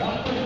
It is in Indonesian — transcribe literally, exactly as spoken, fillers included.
Jangan